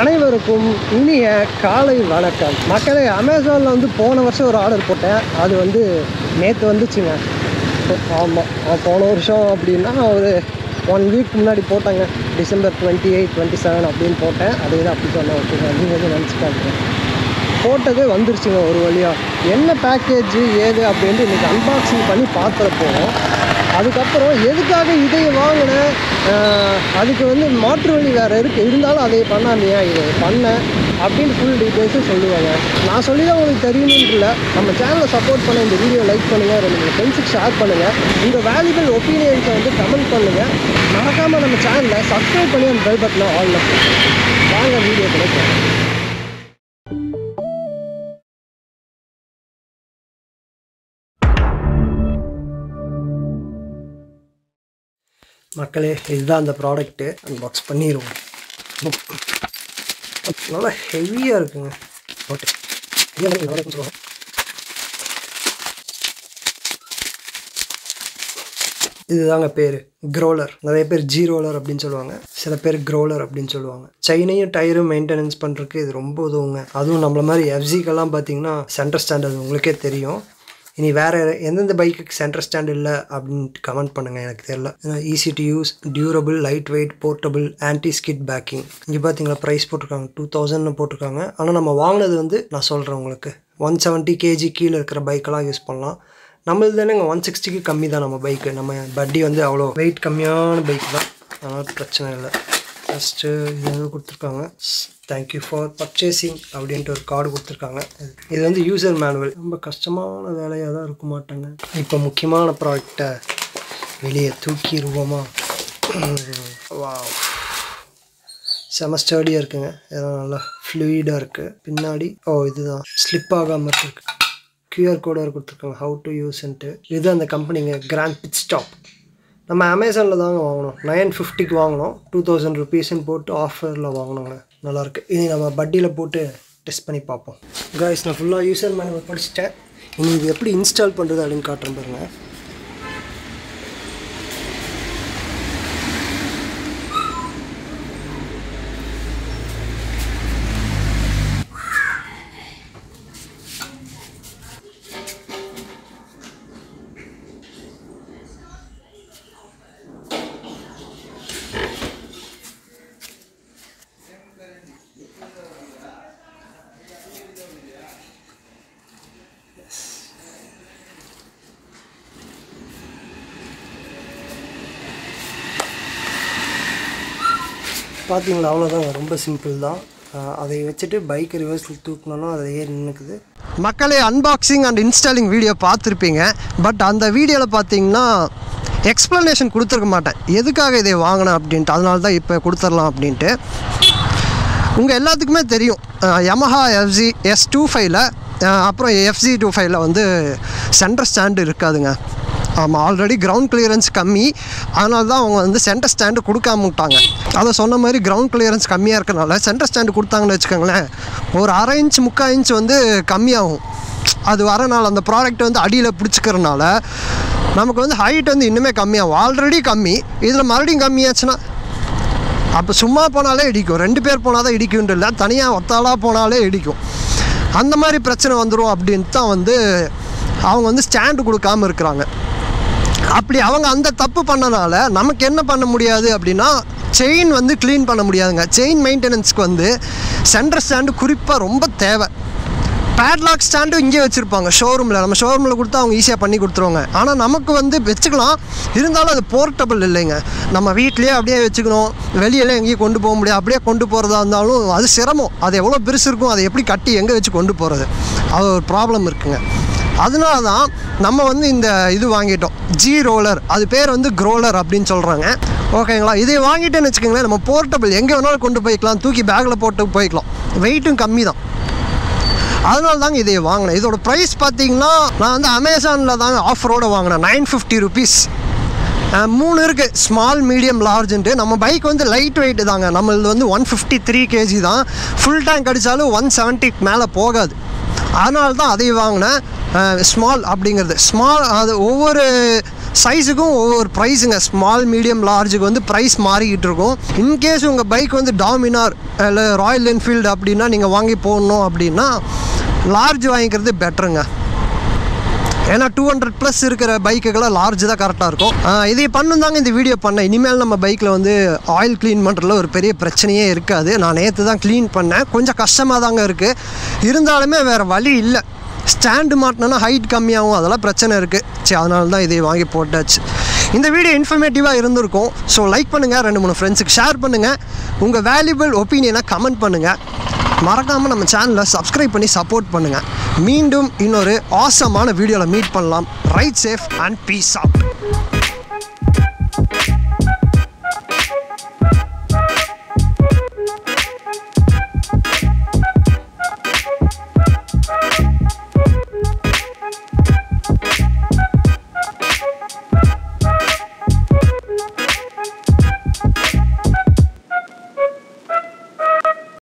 அனைவருக்கும் இனிய காலை வணக்கம் மக்களே. அமேசானில் வந்து போன வருஷம் ஒரு ஆர்டர் போட்டேன், அது வந்து நேற்று வந்துச்சுங்க. ஆமாம், போன வருஷம் அப்படின்னா ஒரு 1 வீக் முன்னாடி போட்டாங்க. டிசம்பர் 28, 27 அப்படின்னு போட்டேன். அதே தான் அப்படி சொன்னேன். ஓகேங்க, அப்படின்னு வந்து நினச்சி பார்க்குறேன். போட்டதே வந்துருச்சுங்க ஒரு வழியாக. என்ன பேக்கேஜு ஏது அப்படின்ட்டு இன்றைக்கி அன்பாக்சிங் பண்ணி பார்த்துட்டு போவோம். அதுக்கப்புறம் எதுக்காக இதை வாங்கினேன், அதுக்கு வந்து மாற்று வழி வேறு இருக்குது, இருந்தாலும் அதை பண்ணாமையா இதை பண்ணேன் அப்படின்னு ஃபுல் டீட்டெயில்ஸும் சொல்லுவாங்க. நான் சொல்லி தான் உங்களுக்கு தெரியணும்னு இல்லை. நம்ம சேனலை சப்போர்ட் பண்ண இந்த வீடியோ லைக் பண்ணுங்கள், உங்கள் ஃப்ரெண்ட்ஸுக்கு ஷேர் பண்ணுங்கள், உங்கள் வேல்யூபிள் ஒப்பீனியன்ஸை வந்து கமெண்ட் பண்ணுங்கள். மறக்காமல் நம்ம சேனலை சப்ஸ்கிரைப் பண்ணி அந்த பெல் பட்டனை ஆன் பண்ணுங்கள். வாங்க வீடியோ கிடைக்கும். மக்களே, இதுதான் அந்த ப்ராடக்ட்டு. அன்பாக்ஸ் பண்ணிடுவோம். நல்லா ஹெவியாக இருக்குங்க. ஓகே, சொல்லுவோம். இதுதாங்க பேர் க்ரோலர். நிறைய பேர் ஜிரோலர் அப்படின்னு சொல்லுவாங்க, சில பேர் க்ரோலர் அப்படின்னு சொல்லுவாங்க. சைனையும் டயரும் மெயின்டெனன்ஸ் பண்ணுறதுக்கு இது ரொம்ப உதவுங்க. அதுவும் நம்மள மாதிரி எஃப்சிக்கெல்லாம் பார்த்தீங்கன்னா சென்டர் ஸ்டாண்டர்ட் உங்களுக்கே தெரியும். இனி வேறு எந்தெந்த பைக்குக்கு சென்டர் ஸ்டாண்ட் இல்லை அப்படின்ட்டு கமெண்ட் பண்ணுங்கள், எனக்கு தெரில. ஏன்னா easy to use, durable, light weight, portable, anti skid packing. இங்கே பார்த்தீங்களா ப்ரைஸ் போட்டிருக்காங்க 2000 போட்டிருக்காங்க. ஆனால் நம்ம வாங்கினது வந்து நான் சொல்கிறேன் உங்களுக்கு 170 kg கீழே இருக்கிற பைக்கெல்லாம் யூஸ் பண்ணலாம். நம்மளது தானே இங்கே 160க்கு கம்மி தான் நம்ம பைக்கு. நம்ம பட்டி வந்து அவ்வளோ வெயிட் கம்மியான பைக் தான், அதனால் பிரச்சனை இல்லை. ஃபஸ்ட்டு இது வந்து கொடுத்துருக்காங்க தேங்க்யூ ஃபார் பர்ச்சேசிங் அப்படின்ட்டு ஒரு கார்டு கொடுத்துருக்காங்க. இது வந்து யூசர் மேனுவல். ரொம்ப கஷ்டமான வேலையாக தான் இருக்க மாட்டாங்க. இப்போ முக்கியமான ப்ராடக்டை வெளியே தூக்கிடுவோமா? வா, செம ஸ்டடியாக இருக்குங்க. இதெல்லாம் நல்லா ஃப்ளூயிடாக இருக்குது. பின்னாடி ஓ இதுதான் ஸ்லிப் ஆகாமல் இருக்குது. கியூஆர் கோடாக கொடுத்துருக்காங்க ஹவு டு யூஸ்ன்ட்டு. இது அந்த கம்பெனிங்க கிராண்ட் பிட் ஸ்டாப். நம்ம அமேசானில் தாங்க வாங்கினோம். 950க்கு வாங்கினோம். 2000 ருபீஸ்ன்னு போட்டு ஆஃபரில் வாங்கினோங்க. நல்லாயிருக்கு. இனி நம்ம பட்டியில் போட்டு டெஸ்ட் பண்ணி பார்ப்போம். காய்ஸ், நான் ஃபுல்லாக யூசர் மேனுவல் படிச்சுட்டேன். இனி இது எப்படி இன்ஸ்டால் பண்ணுறது அப்படின்னு காட்டுறேன் பாருங்க. பார்த்தீங்களா, அவ்வளோதாங்க. ரொம்ப சிம்பிள் தான். அதை வச்சுட்டு பைக் ரிவர்ஸில் தூக்கினோன்னா அதை ஏறி நின்றுக்குது. மக்களே, அன்பாக்சிங் அண்ட் இன்ஸ்டாலிங் வீடியோ பார்த்துருப்பீங்க. பட் அந்த வீடியோவில் பார்த்தீங்கன்னா எக்ஸ்ப்ளனேஷன் கொடுத்துருக்க மாட்டேன், எதுக்காக இதை வாங்கினேன் அப்படின்ட்டு. அதனால தான் இப்போ கொடுத்துடலாம் அப்படின்ட்டு. உங்கள் எல்லாத்துக்குமே தெரியும் Yamaha FZS 25ல் அப்புறம் FZ 25ல் வந்து சென்டர் ஸ்டாண்டு இருக்காதுங்க. ஆமாம், ஆல்ரெடி கிரவுண்ட் கிளியரன்ஸ் கம்மி, அதனால தான் அவங்க வந்து சென்டர் ஸ்டாண்டு கொடுக்காமட்டாங்க. அதை சொன்ன மாதிரி கிரவுண்ட் கிளியரன்ஸ் கம்மியாக இருக்கிறனால சென்டர் ஸ்டாண்டு கொடுத்தாங்கன்னு வச்சுக்கோங்களேன், ஒரு 1/2 இன்ச் 3/4 இன்ச் வந்து கம்மியாகும். அது வரனால அந்த ப்ராடக்ட் வந்து அடியில் பிடிச்சிக்கிறனால நமக்கு வந்து ஹைட் வந்து இன்னுமே கம்மியாகும். ஆல்ரெடி கம்மி, இதில் மறுபடியும் கம்மியாச்சுன்னா அப்போ சும்மா போனாலே இடிக்கும். 2 பேர் போனால் தான் இடிக்கும்னு இல்லை, தனியாக ஒத்தாளாக போனாலே இடிக்கும். அந்த மாதிரி பிரச்சனை வந்துடும் அப்படின்ட்டு தான் வந்து அவங்க வந்து ஸ்டாண்டு கொடுக்காமல் இருக்கிறாங்க. அப்படி அவங்க அந்த தப்பு பண்ணனால நமக்கு என்ன பண்ண முடியாது அப்படின்னா, செயின் வந்து க்ளீன் பண்ண முடியாதுங்க. செயின் மெயின்டெனன்ஸ்க்கு வந்து சென்டர் ஸ்டாண்டு குறிப்பாக ரொம்ப தேவை. பேட்லாக் ஸ்டாண்டு இங்கே வச்சுருப்பாங்க ஷோரூமில். நம்ம ஷோரூமில் கொடுத்தா அவங்க ஈஸியாக பண்ணி கொடுத்துருவாங்க. ஆனால் நமக்கு வந்து வச்சுக்கலாம், இருந்தாலும் அது போர்ட்டபிள் இல்லைங்க. நம்ம வீட்லேயே அப்படியே வச்சுக்கணும், வெளியிலே எங்கேயும் கொண்டு போக முடியாது. அப்படியே கொண்டு போகிறதா இருந்தாலும் அது சிரமம். அது எவ்வளோ பெருசு இருக்கும், அதை எப்படி கட்டி எங்கே வச்சு கொண்டு போகிறது, அது ஒரு ப்ராப்ளம் இருக்குங்க. அதனால தான் நம்ம வந்து இந்த இது வாங்கிட்டோம், GRoller. அது பேர் வந்து க்ரோலர் அப்படின்னு சொல்கிறாங்க. ஓகேங்களா, இதை வாங்கிட்டேன்னு வச்சுக்கோங்களேன், நம்ம போர்ட்டபிள் எங்கே வேணாலும் கொண்டு போய்க்கலாம், தூக்கி பேக்கில் போட்டு போய்க்கலாம். வெயிட்டும் கம்மி தான். அதனால தாங்க இதை வாங்கினேன். இதோட ப்ரைஸ் பார்த்தீங்கன்னா நான் வந்து அமேசானில் தாங்க ஆஃபரோடு வாங்கினேன் 950 ருபீஸ். 3 இருக்குது, ஸ்மால், மீடியம், லார்ஜுன்ட்டு. நம்ம பைக் வந்து லைட் வெயிட்டு தாங்க. நம்மளது வந்து 153 kg தான். ஃபுல் டேங்க் அடித்தாலும் 170 மேலே போகாது. அதனால தான் அதை வாங்கினேன். ஸ்மால் அப்படிங்கிறது, ஸ்மால் அது ஒவ்வொரு size or price small, medium, large price in case you bike on the Dominar Royal Enfield அப்படினா நீங்க வாங்கி போறணும் அப்படினா large வாங்குறது பெட்டர்ங்க ஏனா 200 plus இருக்கிற பைக்குகள large தான் கரெக்ட்டா இருக்கும் இதை பண்ணுதாங்க இந்த வீடியோ பண்ண இனிமேல் நம்ம பைக்ல வந்து oil clean பண்றதுல ஒரு பெரிய பிரச்சனையே இருக்காது நான் நேத்து தான் clean பண்ணேன் கொஞ்சம் கஷ்டமா தாங்க இருக்கு இருந்தாலுமே வேற வழி இல்ல ஸ்டாண்ட் மாட்டனா ஹைட் கம்மியாவும் அதெல்லாம் பிரச்சனை இருக்கு சே அதனால தான் இதை வாங்கி போட்டாச்சு இந்த வீடியோ இன்ஃபர்மேட்டிவா இருந்திருக்கும் சோ லைக் பண்ணுங்க ரெண்டு மூணு ஃப்ரெண்ட்ஸ்க்கு ஷேர் பண்ணுங்க உங்க வேல்யூபிள் ஒபினியனை கமெண்ட் பண்ணுங்க மறக்காம நம்ம சேனலை சப்ஸ்கிரைப் பண்ணி சப்போர்ட் பண்ணுங்க மீண்டும் இன்னொரு ஆசமான வீடியோல மீட் பண்ணலாம் right safe and peace out